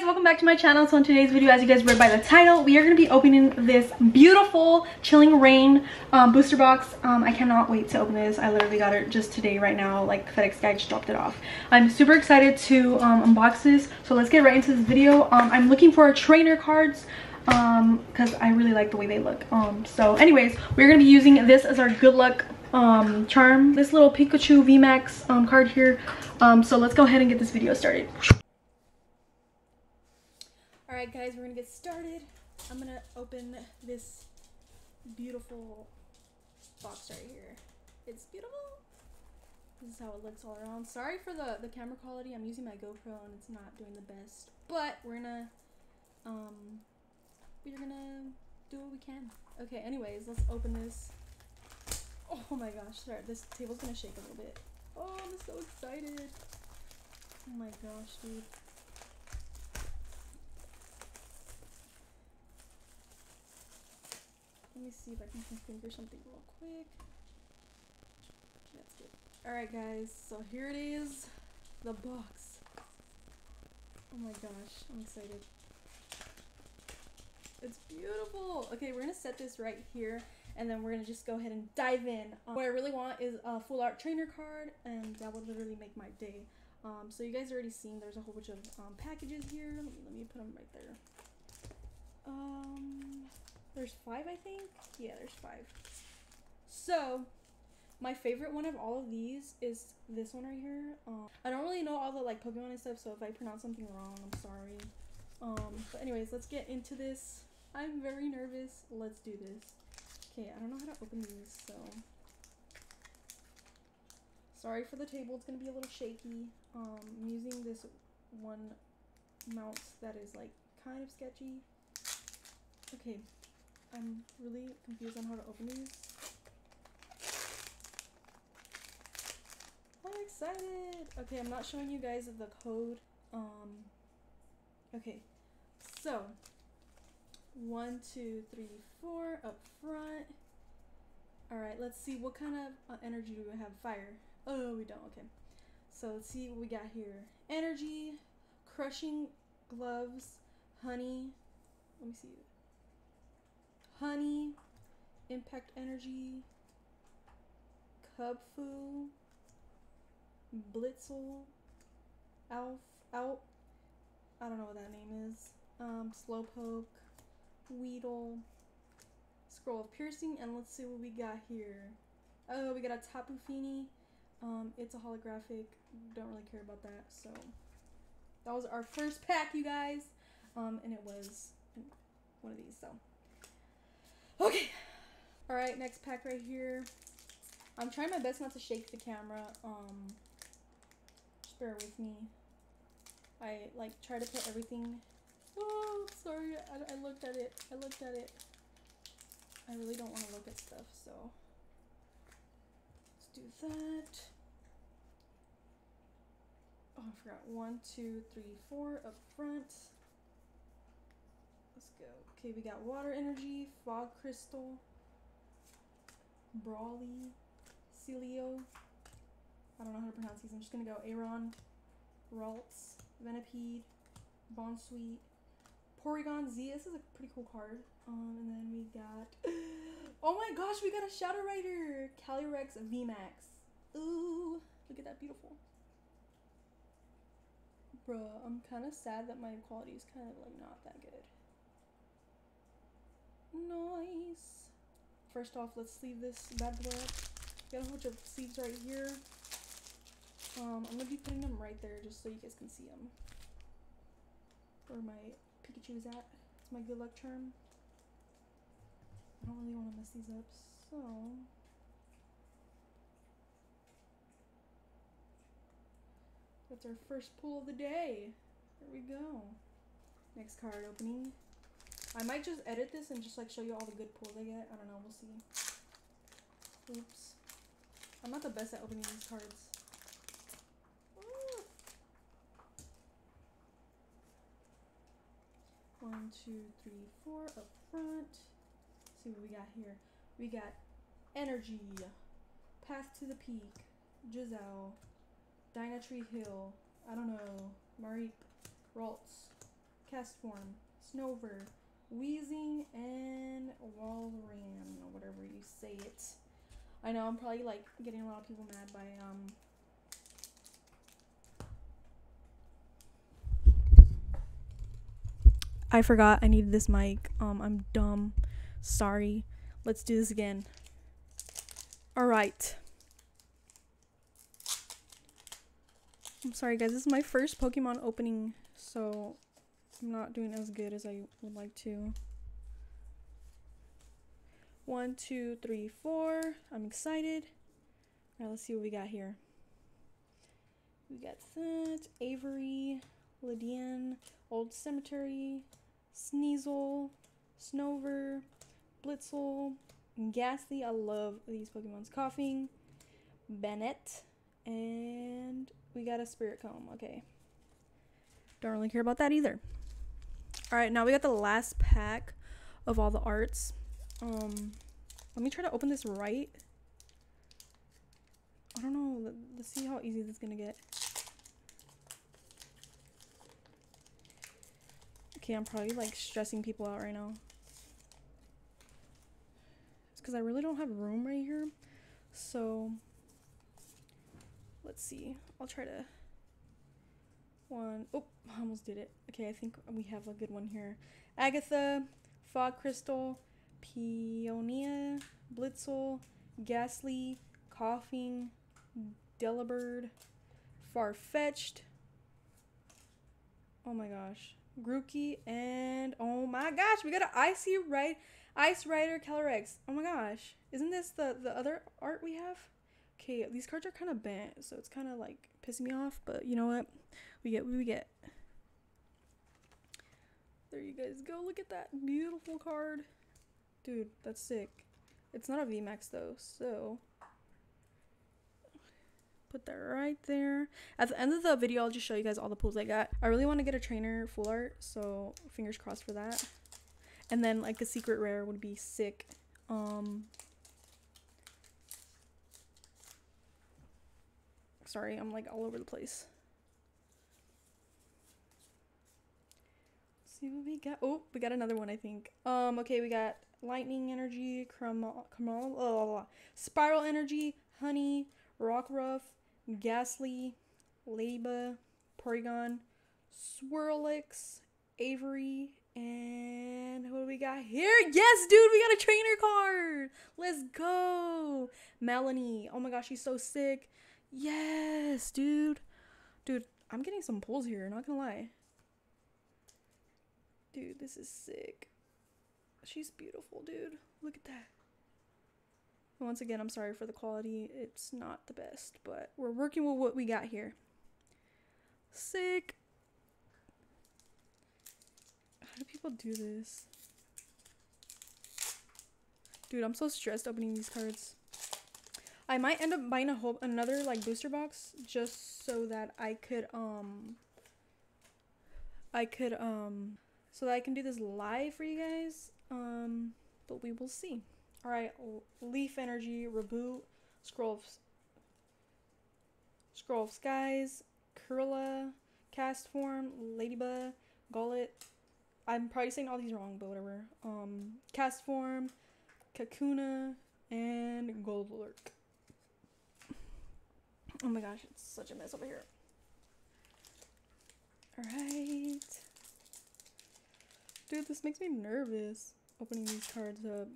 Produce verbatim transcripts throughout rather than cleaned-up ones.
guys, welcome back to my channel. So in today's video, as you guys read by the title, we are going to be opening this beautiful Chilling Reign um, booster box. Um, I cannot wait to open this. I literally got it just today right now. Like, FedEx guy just dropped it off. I'm super excited to um, unbox this. So let's get right into this video. Um, I'm looking for trainer cards um, because I really like the way they look. Um, so anyways, we're going to be using this as our good luck um, charm. This little Pikachu V MAX um, card here. Um, so let's go ahead and get this video started. Alright guys, we're gonna get started. I'm gonna open this beautiful box right here. It's beautiful. This is how it looks all around. Sorry for the, the camera quality. I'm using my GoPro and it's not doing the best. But we're gonna, um, we're gonna do what we can. Okay, anyways, let's open this. Oh my gosh, sorry, this table's gonna shake a little bit. Oh, I'm so excited. Oh my gosh, dude. Let me see if I can configure something real quick. That's good. Alright guys, so here it is. The box. Oh my gosh, I'm excited. It's beautiful! Okay, we're gonna set this right here, and then we're gonna just go ahead and dive in. Um, what I really want is a full art trainer card, and that would literally make my day. Um, so you guys already seen there's a whole bunch of um, packages here. Let me, let me put them right there. Um... There's five, I think. Yeah, there's five. So, my favorite one of all of these is this one right here. Um, I don't really know all the, like, Pokemon and stuff, so if I pronounce something wrong, I'm sorry. Um, but anyways, let's get into this. I'm very nervous. Let's do this. Okay, I don't know how to open these, so... Sorry for the table. It's gonna be a little shaky. Um, I'm using this one mount that is, like, kind of sketchy. Okay. I'm really confused on how to open these. I'm excited! Okay, I'm not showing you guys the code. Um, okay, so one, two, three, four up front. Alright, let's see what kind of uh, energy do we have. Fire. Oh, we don't. Okay. So let's see what we got here. Energy, crushing gloves, honey. Let me see. Honey, Impact Energy, Cubfu, Blitzel, Alf, Alp, I don't know what that name is, um, Slowpoke, Weedle, Scroll of Piercing, and let's see what we got here. Oh, we got a Tapu Fini, um, it's a holographic, don't really care about that, so that was our first pack, you guys, um, and it was one of these, so. Okay, all right, next pack right here. I'm trying my best not to shake the camera. Um, just bear with me. I like try to put everything. Oh, sorry, I, I looked at it. I looked at it. I really don't want to look at stuff, so let's do that. Oh, I forgot. One, two, three, four up front. Let's go. Okay, we got Water Energy, Fog Crystal, Brawly, Celio. I don't know how to pronounce these. I'm just going to go Aeron, Ralts, Venipede, Bonsweet, Porygon Z. This is a pretty cool card. Um, and then we got... Oh my gosh, we got a Shadow Rider Calyrex V MAX. Ooh, look at that beautiful. Bruh, I'm kind of sad that my quality is kind of like not that good. Nice. First off, let's sleeve this bad boy up. Got a whole bunch of sleeves right here. Um, I'm gonna be putting them right there just so you guys can see them. Where my Pikachu is at. It's my good luck charm. I don't really want to mess these up, so. That's our first pull of the day. There we go. Next card opening. I might just edit this and just like show you all the good pulls I get. I don't know, we'll see. Oops. I'm not the best at opening these cards. Ooh. One, two, three, four up front. Let's see what we got here. We got Energy, Path to the Peak, Giselle, Dynatree Hill, I don't know, Mareep, Ralts, Cast Form, Snover, Weezing, and Walrein, or whatever you say it. I know I'm probably like getting a lot of people mad by um I forgot I needed this mic. Um, I'm dumb. Sorry. Let's do this again. Alright. I'm sorry guys, this is my first Pokemon opening, so I'm not doing as good as I would like to. One, two, three, four. I'm excited. Alright, let's see what we got here. We got that. Avery, Lydian, Old Cemetery, Sneasel, Snover, Blitzel, Ghastly, I love these Pokemon's coughing, Bennett, and we got a Spirit Comb, okay. Don't really care about that either. Alright, now we got the last pack of all the arts. Um, let me try to open this right. I don't know, let's see how easy this is gonna get. Okay, I'm probably like stressing people out right now. It's because I really don't have room right here. So let's see. I'll try to one. Oh, I almost did it. Okay, I think we have a good one here. Agatha, Fog Crystal, Peonia, Blitzel, Ghastly, Coughing, Delibird, Farfetch'd. Oh my gosh. Grookey, and oh my gosh, we got an icy right Ice Rider Calyrex. Oh my gosh, isn't this the the other art we have? Okay, these cards are kind of bent, so it's kind of like pissing me off, but you know what, we get what we get. There you guys go. Look at that beautiful card, dude. That's sick. It's not a V MAX though, so put that right there. At the end of the video, I'll just show you guys all the pulls I got. I really want to get a trainer full art, so fingers crossed for that. And then like a secret rare would be sick. Um, sorry, I'm like all over the place. Let's see what we got. Oh, we got another one, I think. Um, okay, we got lightning energy, Crumall, Crumall, blah, blah, blah. Spiral energy, honey, Rockruff, Ghastly, Leyba, Porygon, Swirlix, Avery, and what do we got here? Yes, dude, we got a trainer card. Let's go. Melanie. Oh my gosh, she's so sick. Yes, dude. Dude, I'm getting some pulls here, not gonna lie. Dude, this is sick. She's beautiful, dude. Look at that. Once again, I'm sorry for the quality. It's not the best, but we're working with what we got here. Sick. How do people do this? Dude, I'm so stressed opening these cards. I might end up buying a whole another like booster box just so that I could um I could um so that I can do this live for you guys. Um but we will see. Alright, Leaf Energy, Reboot, Scroll of, Scroll of Skies, Kurilla, Cast Form, Ladybug, Golett. I'm probably saying all these wrong, but whatever. Um, Cast Form, Kakuna, and Golurk. Oh my gosh, it's such a mess over here. Alright. Dude, this makes me nervous opening these cards up.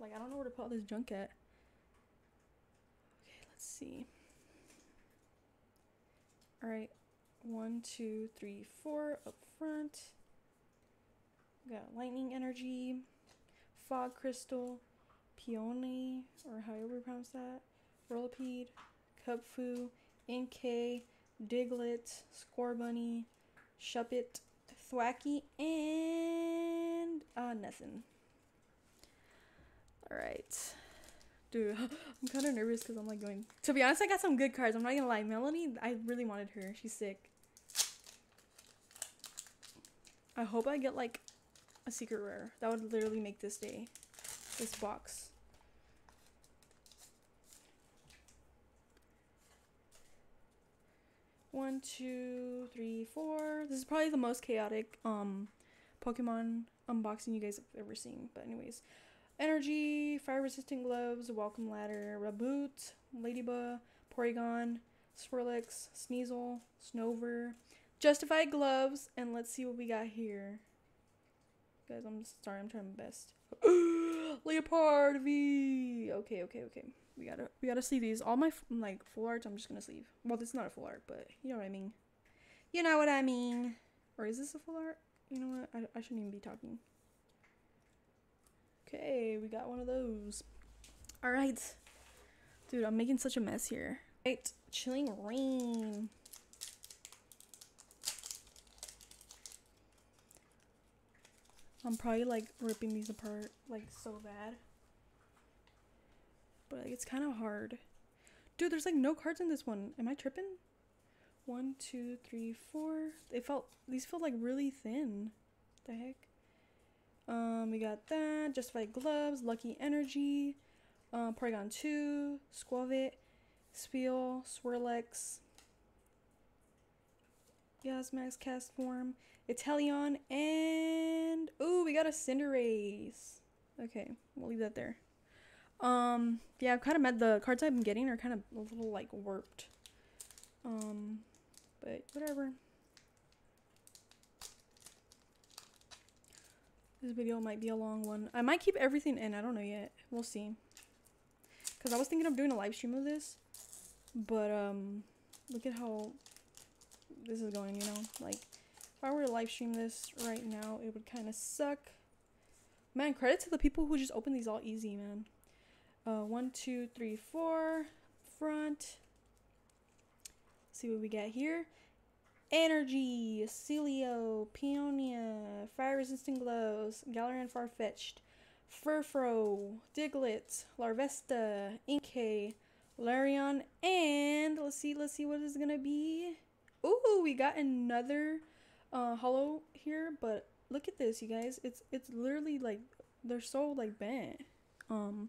Like, I don't know where to put all this junk at. Okay, let's see. Alright, one, two, three, four up front. We got Lightning Energy, Fog Crystal, Peony, or however you pronounce that, Rollipede, Cubfu, Inkay, Diglett, Scorbunny, Shuppet, Thwacky, and uh, nothing. Alright. Dude, I'm kind of nervous because I'm like going... To be honest, I got some good cards. I'm not going to lie. Melanie, I really wanted her. She's sick. I hope I get like a secret rare. That would literally make this day. This box. One, two, three, four. This is probably the most chaotic um Pokemon unboxing you guys have ever seen. But anyways, energy, fire resistant gloves, welcome ladder, Raboot, Ladybug, Porygon, Swirlix, Sneasel, Snover, justified gloves, and let's see what we got here. Guys, I'm sorry, I'm trying my best. Liepard V. Okay, okay, okay. We gotta, we gotta sleeve these. All my like full arts, I'm just gonna sleeve. Well, it's not a full art, but you know what I mean. You know what I mean. Or is this a full art? You know what? I, I shouldn't even be talking. Okay, we got one of those. All right, dude, I'm making such a mess here. Right, Chilling Reign. I'm probably like ripping these apart like so bad. But like, it's kind of hard. Dude, there's like no cards in this one. Am I tripping? One, two, three, four. They felt, these felt like really thin. What the heck? Um, we got that. Justified gloves, lucky energy, um, Porygon two, Squavit, Spheal, Swirlix, Yasmax cast form, Italion, and ooh, we got a Cinderace. Okay, we'll leave that there. Um, yeah, I'm kind of mad the cards I've been getting are kind of a little, like, warped. Um, but whatever. This video might be a long one. I might keep everything in. I don't know yet. We'll see. Because I was thinking of doing a live stream of this. But, um, look at how this is going, you know? Like, if I were to live stream this right now, it would kind of suck. Man, credit to the people who just open these all easy, man. Uh, one, two, three, four. Front. Let's see what we got here. Energy, Celio, Peonia, fire resistant gloves, Galarian Farfetch'd, Furfro, Diglett, Larvesta, Inkay, Larion, and let's see, let's see what it's gonna be. Ooh, we got another uh holo here, but look at this, you guys. It's it's literally like they're so like bent. Um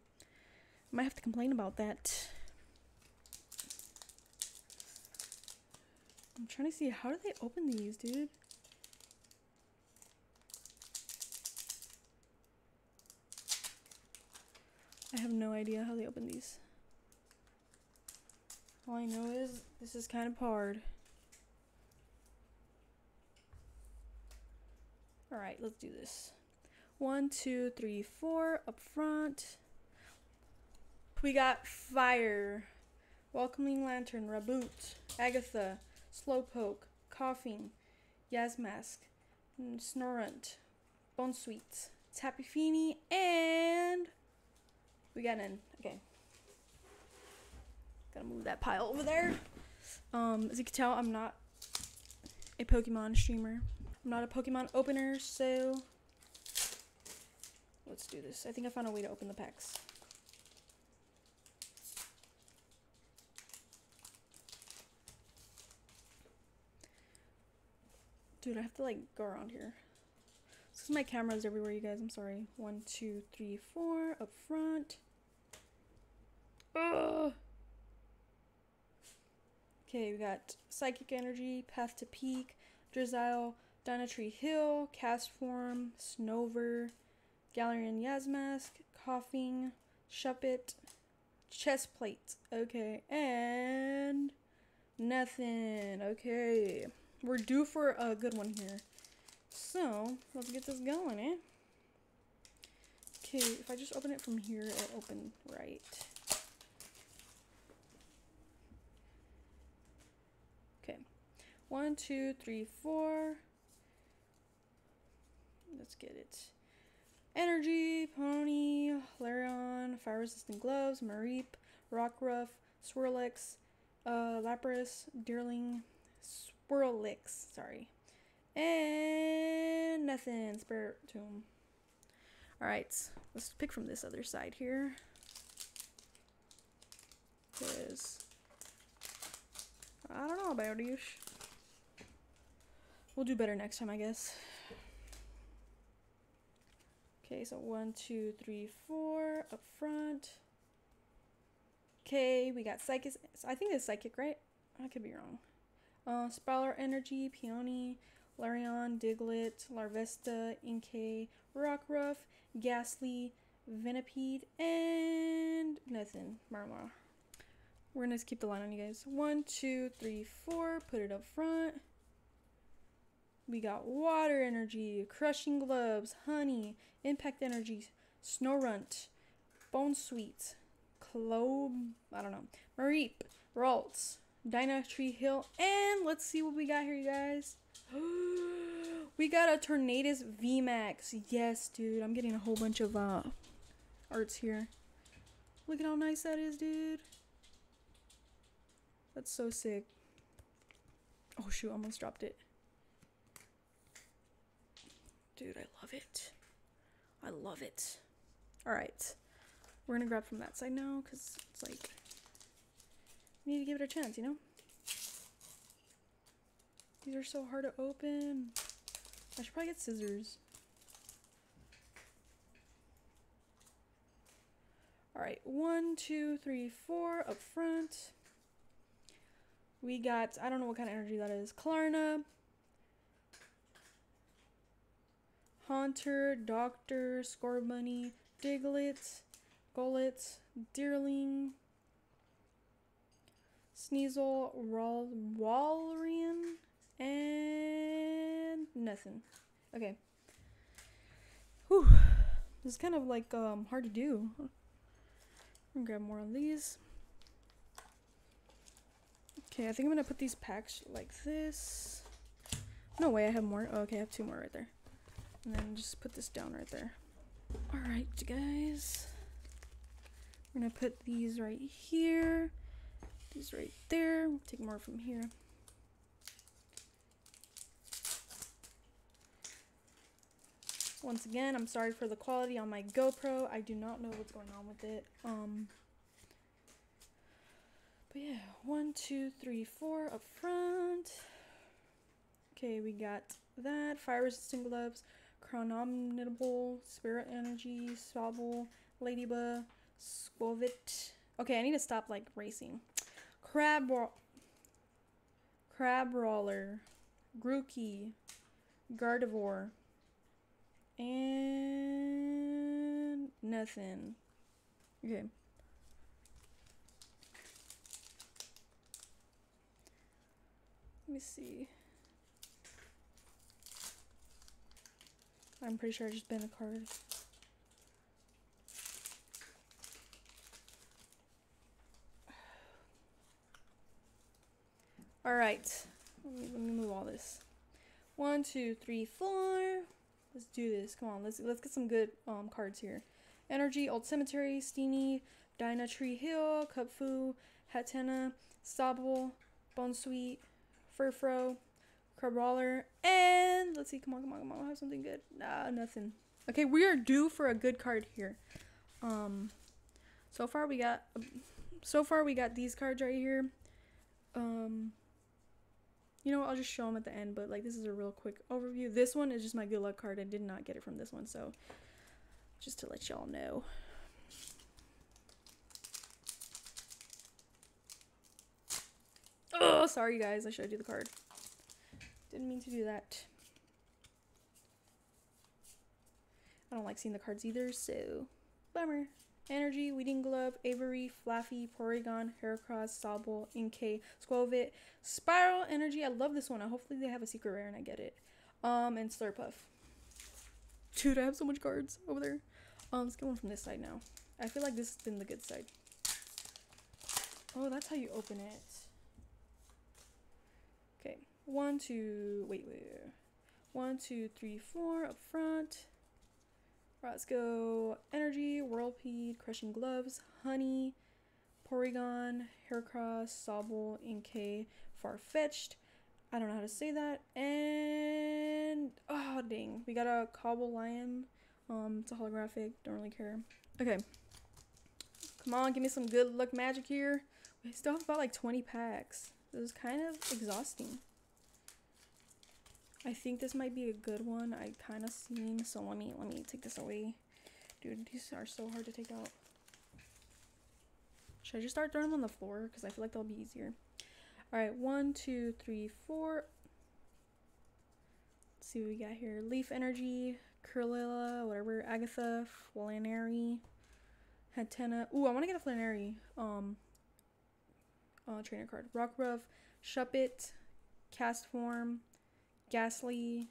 Might have to complain about that. I'm trying to see, how do they open these, dude? I have no idea how they open these. All I know is this is kind of hard. All right, let's do this. One, two, three, four, up front. We got Fire, Welcoming Lantern, Raboot, Agatha, Slowpoke, Coughing, Yasmask, Snorunt, Bonesweet, Tapu Fini, and we got in. Okay. Gotta move that pile over there. Um, as you can tell, I'm not a Pokemon streamer. I'm not a Pokemon opener, so let's do this. I think I found a way to open the packs. Dude, I have to like go around here. This is my camera's everywhere, you guys. I'm sorry. One, two, three, four. Up front. Ugh. Okay, we got Psychic Energy, Path to Peak, Drizzile, Dynatree Hill, Cast Form, Snover, Galarian Yasmask, Coughing, Shuppet, Chest Plate. Okay, and nothing. Okay. We're due for a good one here. So, let's get this going, eh? Okay, if I just open it from here, it'll open right. Okay. One, two, three, four. Let's get it. Energy, Pony, Larion, Fire Resistant Gloves, Mareep, Rockruff, Swirlix, uh, Lapras, Deerling, Swirlix, sorry, and nothing. Spirit Tomb. All right, let's pick from this other side here. Cause I don't know about you. We'll do better next time, I guess. Okay, so one, two, three, four up front. Okay, we got Psychic. I think it's Psychic, right? I could be wrong. uh, Spouter Energy, Peony, Larion, Diglett, Larvesta, Inkay, Rockruff, Ghastly, Venipede, and nothing. Marmar. We're gonna just keep the line on you guys. One, two, three, four. Put it up front. We got Water Energy, Crushing Gloves, Honey, Impact Energy, Snorunt, Bone Sweet, Clobe, I don't know, Mareep, Ralts, Dynasty Hill, and let's see what we got here, you guys. We got a Tornadus V MAX. Yes, dude, I'm getting a whole bunch of uh, arts here. Look at how nice that is, dude. That's so sick. Oh, shoot, almost dropped it. Dude, I love it. I love it. All right. We're going to grab from that side now because it's like, we need to give it a chance, you know? These are so hard to open. I should probably get scissors. All right. One, two, three, four up front. We got, I don't know what kind of energy that is. Klarna, Haunter, Doctor, Scorbunny, Diglett, Golett, Deerling, Sneasel, Walrein, and nothing. Okay. Whew. This is kind of like um hard to do. I'm gonna grab more of these. Okay, I think I'm gonna put these packs like this. No way, I have more. Oh, okay, I have two more right there. And then just put this down right there. All right, guys. We're gonna put these right here. These right there. Take more from here. Once again, I'm sorry for the quality on my GoPro. I do not know what's going on with it. Um. But yeah, one, two, three, four up front. Okay, we got that. Fire resistant gloves, Chronomnable, Spirit Energy, Sobble, Ladybug, Squovit. Okay, I need to stop like racing. Crab Crab Roller, Grookey, Gardevoir, and nothing. Okay. Let me see. I'm pretty sure I just bent a card. All right, let me, let me move all this. One, two, three, four. Let's do this. Come on, let's let's get some good um cards here. Energy, Old Cemetery, Steenie, Dynatree Hill, Cupfu, Hatena, Sobble, Bonesweet, Furfro, Crabrawler, and let's see. Come on, come on, come on. Have something good. Nah, nothing. Okay, we are due for a good card here. Um, so far we got, so far we got these cards right here. Um, you know what? I'll just show them at the end. But like, this is a real quick overview. This one is just my good luck card. I did not get it from this one, so just to let y'all know. Oh, sorry guys. I showed you the card. Didn't mean to do that. I don't like seeing the cards either, so bummer. Energy, Weeding Glove, Avery, Flaffy, Porygon, Heracross, Sobble, Inkay, Squovit, Spiral Energy. I love this one. Hopefully they have a secret rare and I get it. Um, and Slurpuff. Dude, I have so much cards over there. Um, let's get one from this side now. I feel like this has been the good side. Oh, that's how you open it. Okay. One, two, wait, wait, wait. One, two, three, four up front. Roscoe, Energy, Whirlpeed, Crushing Gloves, Honey, Porygon, Heracross, Sobble, Inkay, Farfetch'd. I don't know how to say that. And oh dang, we got a Cobblelion. Um, it's a holographic. Don't really care. Okay, come on, give me some good luck magic here. We still have about like twenty packs. This is kind of exhausting. I think this might be a good one. I kind of seen, so let me let me take this away. Dude, these are so hard to take out. Should I just start throwing them on the floor? Because I feel like they'll be easier. All right, one, two, three, four. Let's see what we got here. Leaf Energy, Curlilla, whatever, Agatha, Flannery, Hatena. Ooh, I want to get a Flannery um, uh, trainer card. Rockruff, Shuppet, Castform, Ghastly,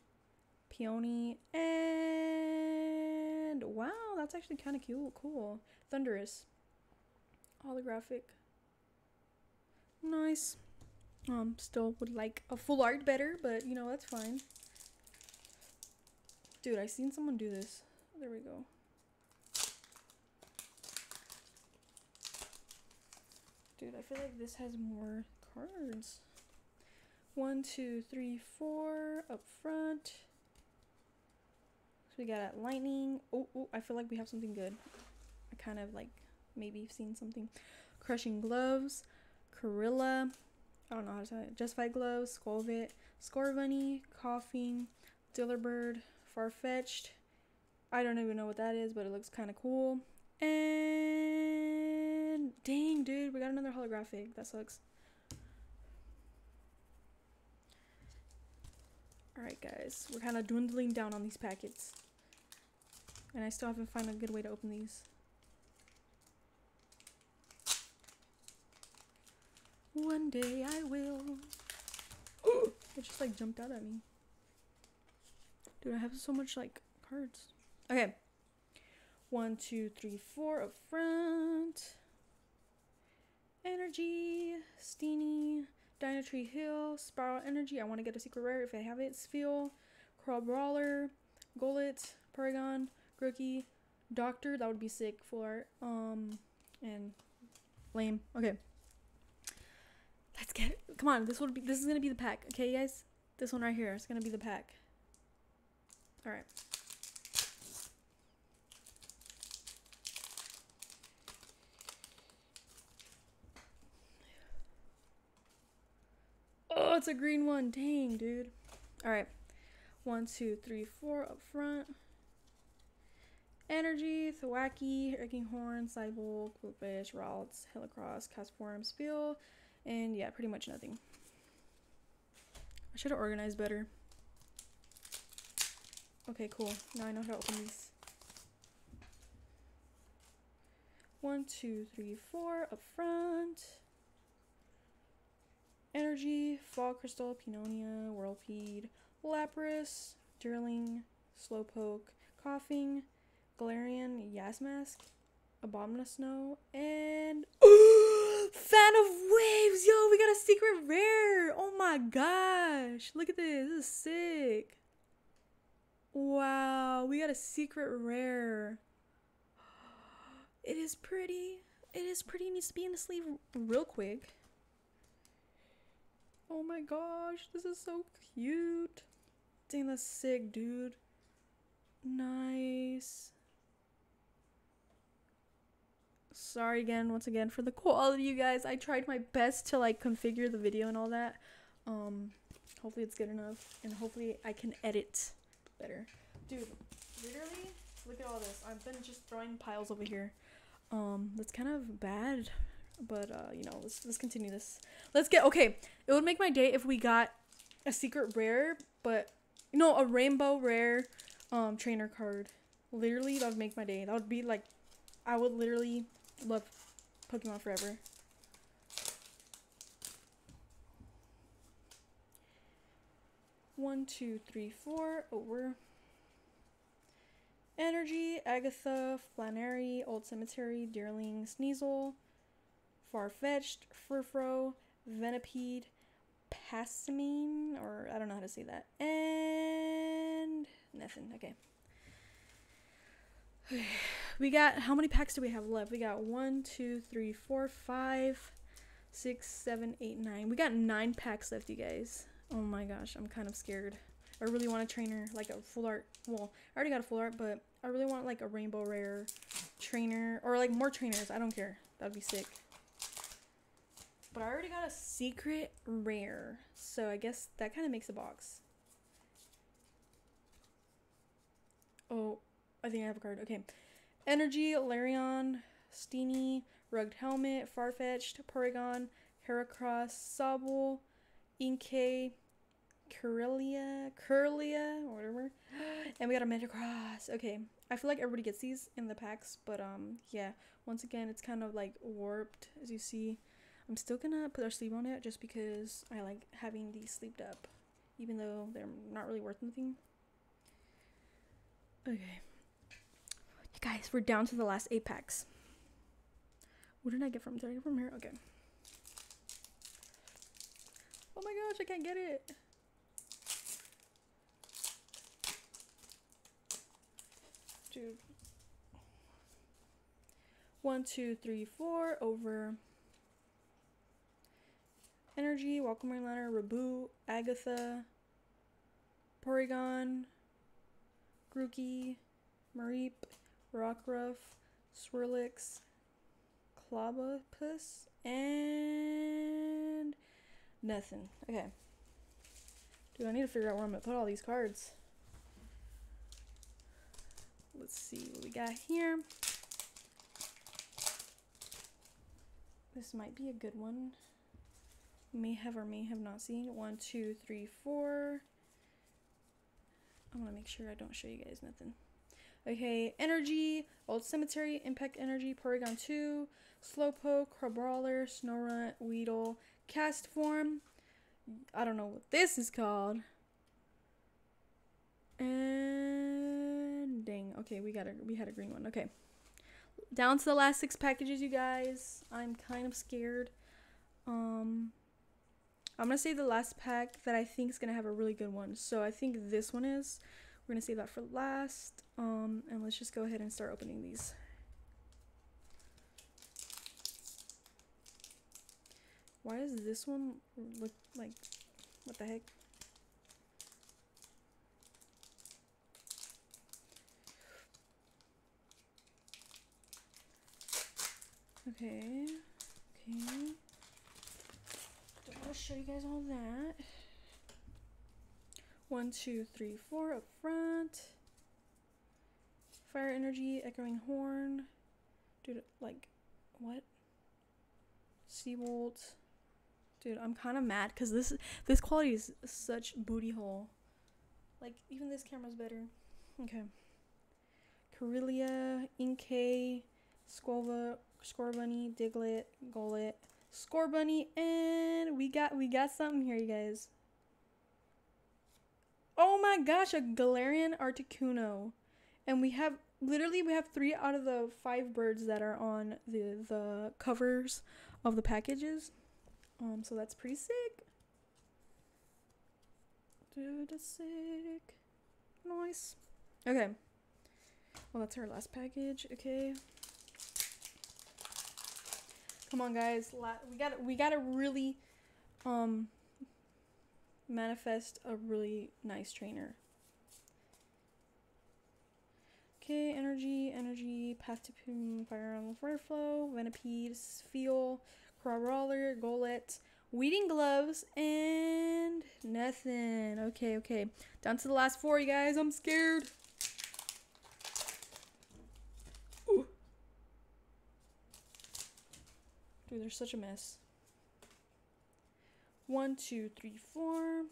Peony, and wow, that's actually kind of cute. Cool. Thundurus. Holographic. Nice. Um, still would like a full art better, but you know, that's fine. Dude, I seen someone do this. There we go. Dude, I feel like this has more cards. One, two, three, four up front. So we got at Lightning. Oh, oh, I feel like we have something good. I kind of like maybe seen something. Crushing Gloves, Corilla. I don't know how to say it. Just Fight Gloves, Skolvet, Scorbunny, Coughing, Dillarbird, Farfetch'd. I don't even know what that is, but it looks kind of cool. And dang, dude, we got another holographic. That sucks. Alright guys, we're kind of dwindling down on these packets. And I still haven't found a good way to open these. One day I will. Ooh, it just like jumped out at me. Dude, I have so much like cards. Okay. One, two, three, four up front. Energy, Steenie. Dynatree Hill, Spiral Energy. I want to get a secret rare if I have it. Spheal, Crawbrawler, Golett, Paragon, Grookey, Doctor. That would be sick for um and lame. Okay, let's get it. Come on, this would be. This is gonna be the pack. Okay, guys, this one right here is gonna be the pack. All right. Oh, it's a green one. Dang, dude. All right. One, two, three, four up front. Energy, Thwacky, Egginghorn, Cyborg, Bluefish, Ralts, Helicross, Castform, Spheal, and yeah, pretty much nothing. I should have organized better. Okay, cool. Now I know how to open these. One, two, three, four up front. Energy, Fall Crystal, Pinonia, Whirlpeed, Lapras, Durling, Slowpoke, Coughing, Galarian, Yasmask, Abomasnow, and Fan of Waves! Yo, we got a secret rare! Oh my gosh! Look at this, this is sick! Wow, we got a secret rare. It is pretty. It is pretty. It needs to be in the sleeve real quick. Oh my gosh, this is so cute. Dang, that's sick, dude. Nice. Sorry again, once again, for the quality, you guys. I tried my best to, like, configure the video and all that. Um, hopefully it's good enough, and hopefully I can edit better. Dude, literally, look at all this. I've been just throwing piles over here. Um, that's kind of bad. But, uh, you know, let's, let's continue this. Let's get, okay, it would make my day if we got a secret rare, but, you know, a rainbow rare um, trainer card. Literally, that would make my day. That would be, like, I would literally love Pokemon forever. One, two, three, four, over. Energy, Agatha, Flannery, Old Cemetery, Deerling, Sneasel, Farfetch'd, Furfro, Venipede, Passamine, or I don't know how to say that, and nothing. Okay. Okay. We got, how many packs do we have left? We got one, two, three, four, five, six, seven, eight, nine. We got nine packs left, you guys. Oh my gosh, I'm kind of scared. I really want a trainer, like a full art. Well, I already got a full art, but I really want like a rainbow rare trainer, or like more trainers. I don't care. That'd be sick. But I already got a secret rare, so I guess that kind of makes a box. Oh, I think I have a card. Okay. Energy, Larion, Steenie, Rugged Helmet, Farfetch'd, Porygon, Heracross, Sobble, Inkay, Curlia, Curlia, or whatever. And we got a Metagross. Okay, I feel like everybody gets these in the packs, but um, yeah. Once again, it's kind of like warped, as you see. I'm still gonna put our sleeve on it just because I like having these sleeved up, even though they're not really worth anything. Okay, you guys, we're down to the last eight packs. What did I get from? Did I get from here? Okay. Oh my gosh, I can't get it. Dude. One, two, three, four, over. Energy, Welcome Rainliner, Rabu, Agatha, Porygon, Grookey, Mareep, Rockruff, Swirlix, Clobopus, and nothing. Okay. Dude, I need to figure out where I'm going to put all these cards. Let's see what we got here. This might be a good one. May have or may have not seen. One, two, three, four. I want to make sure I don't show you guys nothing. Okay, Energy, Old Cemetery, Impact Energy, Porygon two, Slowpoke, Crabrawler, Snorunt, Weedle, Cast Form. I don't know what this is called. And dang. Okay, we got a we had a green one. Okay. Down to the last six packages, you guys. I'm kind of scared. Um I'm going to save the last pack that I think is going to have a really good one. So I think this one is. We're going to save that for last. Um, and let's just go ahead and start opening these. Why does this one look like... What the heck? Okay. Okay. I'll show you guys all that. One, two, three, four up front. Fire Energy, Echoing Horn. Dude, like, what? Seawolt. Dude, I'm kind of mad because this this quality is such booty hole. Like, even this camera's better. Okay. Corellia, Inkay, Squova, Scorbunny, Diglett, Golett. Score bunny, and we got we got something here, you guys. Oh my gosh, a Galarian Articuno. And we have literally we have three out of the five birds that are on the the covers of the packages. Um so that's pretty sick. Dude, that's sick. Nice. Okay. Well, that's our last package. Okay. Come on, guys. We gotta, we gotta really um, manifest a really nice trainer. Okay, energy, energy, path to Poon, fire on the fire flow, Venipede, Feel, Crabrawler, Golett, Weeding Gloves, and nothing. Okay, okay. Down to the last four, you guys. I'm scared. Dude, they're such a mess. One, two, three, four.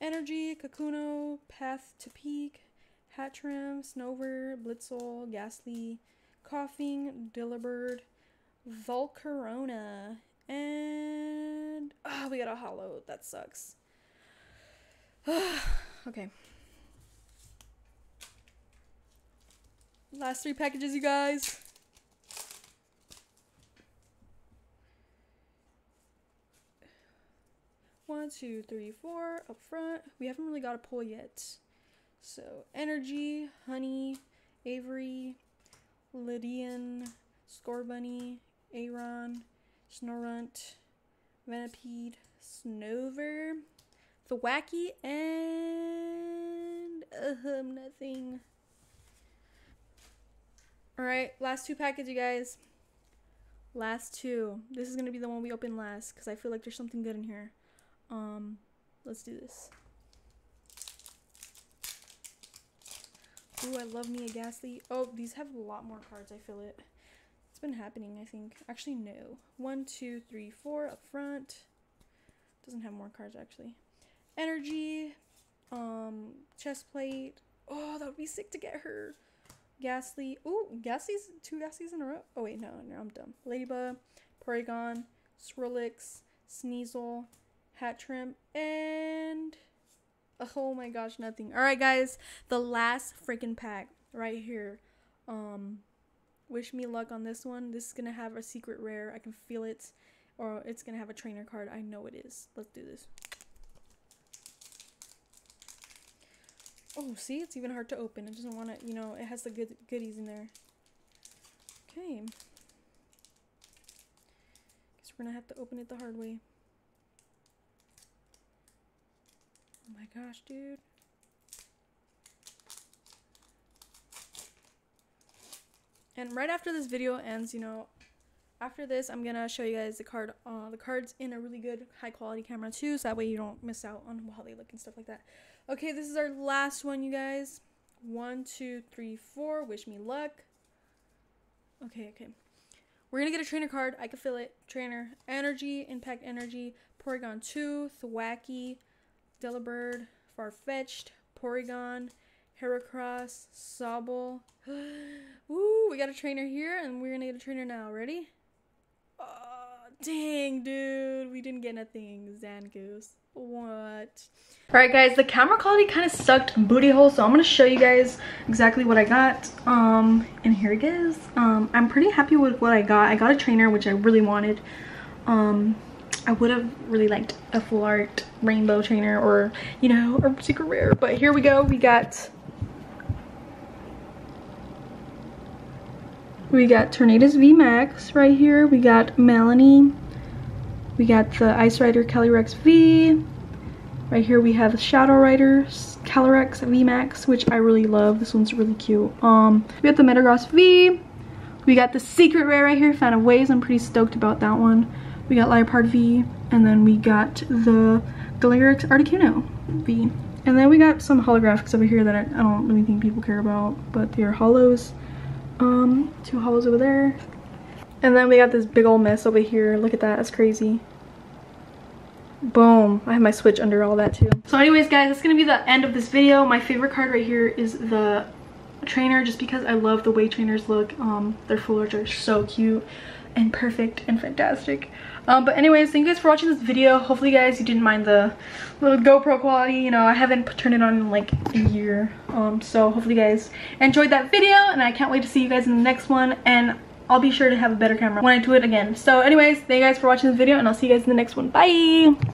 Energy, Kakuna, Path to Peak, Hatram, Snover, Blitzel, Ghastly, Coughing, Dilibird, Volcarona, and oh, we got a hollow. That sucks. Okay. Last three packages, you guys. One, two, three, four up front. We haven't really got a pull yet. So Energy, Honey, Avery, Lydian, Scorbunny, Aron, Snorunt, Venipede, Snover, Thwacky, and uh, nothing. Alright, last two packets, you guys. Last two. This is gonna be the one we open last because I feel like there's something good in here. Um, let's do this. Ooh, I love me a Ghastly. Oh, these have a lot more cards, I feel it. It's been happening, I think. Actually, no. One, two, three, four up front. Doesn't have more cards, actually. Energy. Um, chest plate. Oh, that would be sick to get her. Ghastly. Ooh, Ghastly's, two Ghastly's in a row. Oh, wait, no, no, I'm dumb. Ladybug, Porygon, Swirlix, Sneasel, Hatchimp, and... oh my gosh, nothing. All right, guys, the last freaking pack right here. Um, wish me luck on this one. This is going to have a secret rare. I can feel it. Or it's going to have a trainer card. I know it is. Let's do this. Oh, see, it's even hard to open. It doesn't want to, you know, it has the good goodies in there. Okay. Guess we're going to have to open it the hard way. Oh my gosh, dude. And right after this video ends, you know, after this, I'm going to show you guys the card, uh, the cards in a really good high quality camera too. So that way you don't miss out on how they look and stuff like that. Okay, this is our last one, you guys. One, two, three, four. Wish me luck. Okay, okay. We're going to get a trainer card. I can feel it. Trainer, energy, impact energy, Porygon two, Thwacky, Delibird, Farfetch'd, Porygon, Heracross, Sobble. Woo, we got a trainer here and we're going to get a trainer now. Ready? Oh, dang, dude. We didn't get nothing. Zangoose. What? Alright, guys. The camera quality kind of sucked booty hole, so I'm going to show you guys exactly what I got. Um, and here it is. Um, I'm pretty happy with what I got. I got a trainer, which I really wanted. Um... I would have really liked a full art rainbow trainer or, you know, a secret rare. But here we go. We got... We got Tornadus V MAX right here. We got Melanie. We got the Ice Rider Calyrex V. Right here we have the Shadow Rider Calyrex V MAX, which I really love. This one's really cute. Um, we got the Metagross V. We got the secret rare right here, Fan of Waves. I'm pretty stoked about that one. We got Liepard V, and then we got the Galarian Articuno V. And then we got some holographics over here that I, I don't really think people care about, but they're holos. Um, two holos over there. And then we got this big old mess over here. Look at that, that's crazy. Boom, I have my Switch under all that too. So anyways, guys, that's gonna be the end of this video. My favorite card right here is the trainer, just because I love the way trainers look. Um, their full arts are so cute and perfect and fantastic. Um, but anyways, thank you guys for watching this video. Hopefully, guys, you didn't mind the little GoPro quality. You know, I haven't turned it on in like a year. Um, so hopefully, you guys enjoyed that video, and I can't wait to see you guys in the next one. And I'll be sure to have a better camera when I do it again. So anyways, thank you guys for watching this video, and I'll see you guys in the next one. Bye!